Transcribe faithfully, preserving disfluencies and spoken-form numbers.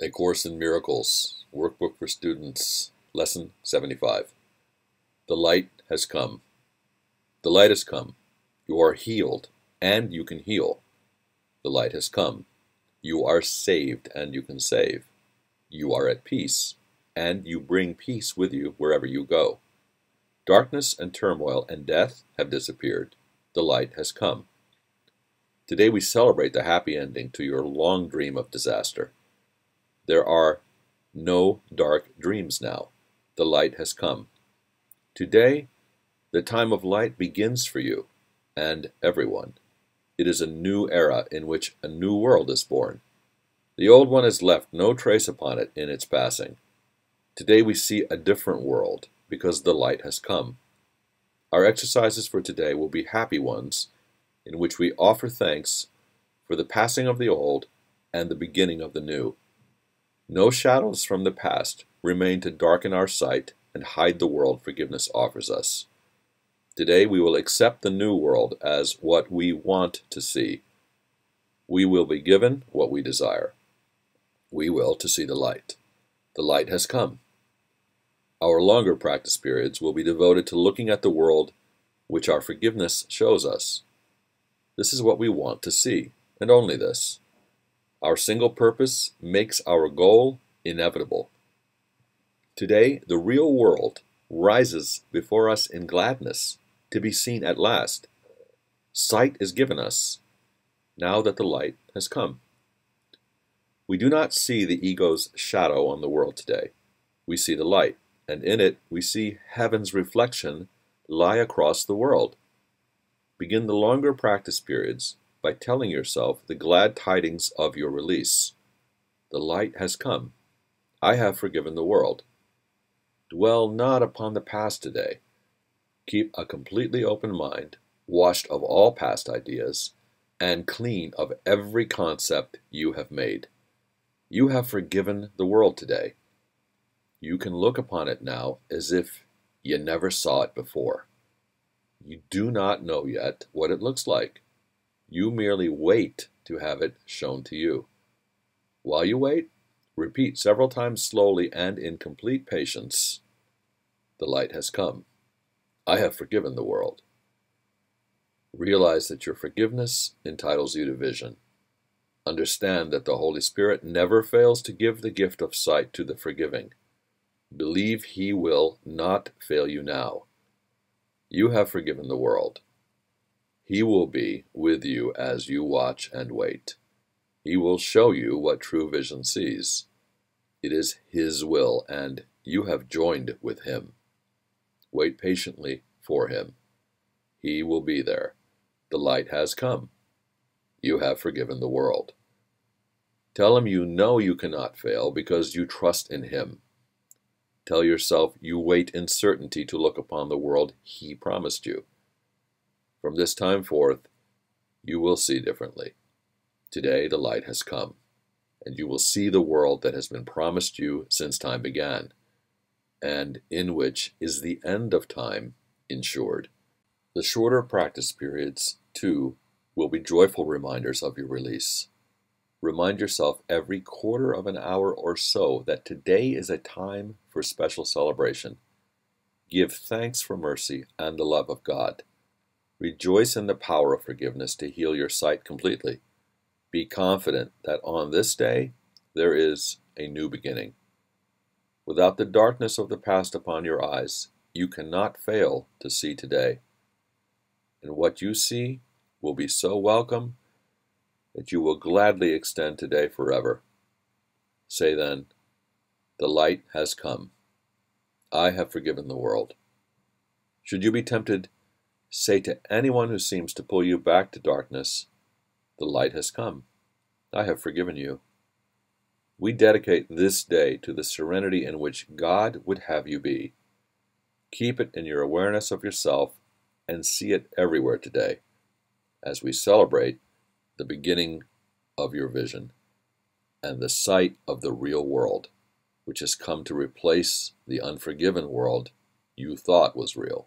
A Course in Miracles, Workbook for Students, Lesson seventy-five. The light has come. The light has come. You are healed, and you can heal. The light has come. You are saved, and you can save. You are at peace, and you bring peace with you wherever you go. Darkness and turmoil and death have disappeared. The light has come. Today we celebrate the happy ending to your long dream of disaster. There are no dark dreams now. The light has come. Today, the time of light begins for you and everyone. It is a new era in which a new world is born. The old one has left no trace upon it in its passing. Today we see a different world because the light has come. Our exercises for today will be happy ones in which we offer thanks for the passing of the old and the beginning of the new. No shadows from the past remain to darken our sight and hide the world forgiveness offers us. Today we will accept the new world as what we want to see. We will be given what we desire. We will to see the light. The light has come. Our longer practice periods will be devoted to looking at the world which our forgiveness shows us. This is what we want to see, and only this. Our single purpose makes our goal inevitable. Today, the real world rises before us in gladness, to be seen at last. Sight is given us, now that the light has come. We do not see the ego's shadow on the world today. We see the light, and in it we see heaven's reflection lie across the world. Begin the longer practice periods by telling yourself the glad tidings of your release. The light has come. I have forgiven the world. Dwell not upon the past today. Keep a completely open mind, washed of all past ideas, and clean of every concept you have made. You have forgiven the world today. You can look upon it now as if you never saw it before. You do not know yet what it looks like. You merely wait to have it shown to you. While you wait, repeat several times slowly and in complete patience. The light has come. I have forgiven the world. Realize that your forgiveness entitles you to vision. Understand that the Holy Spirit never fails to give the gift of sight to the forgiving. Believe He will not fail you now. You have forgiven the world. He will be with you as you watch and wait. He will show you what true vision sees. It is His will, and you have joined with Him. Wait patiently for Him. He will be there. The light has come. You have forgiven the world. Tell Him you know you cannot fail because you trust in Him. Tell yourself you wait in certainty to look upon the world He promised you. From this time forth, you will see differently. Today, the light has come, and you will see the world that has been promised you since time began, and in which is the end of time ensured. The shorter practice periods, too, will be joyful reminders of your release. Remind yourself every quarter of an hour or so that today is a time for special celebration. Give thanks for mercy and the love of God. Rejoice in the power of forgiveness to heal your sight completely. Be confident that on this day there is a new beginning. Without the darkness of the past upon your eyes, you cannot fail to see today. And what you see will be so welcome that you will gladly extend today forever. Say then, the light has come. I have forgiven the world. Should you be tempted, say to anyone who seems to pull you back to darkness, the light has come. I have forgiven you. We dedicate this day to the serenity in which God would have you be. Keep it in your awareness of yourself and see it everywhere today as we celebrate the beginning of your vision and the sight of the real world, which has come to replace the unforgiven world you thought was real.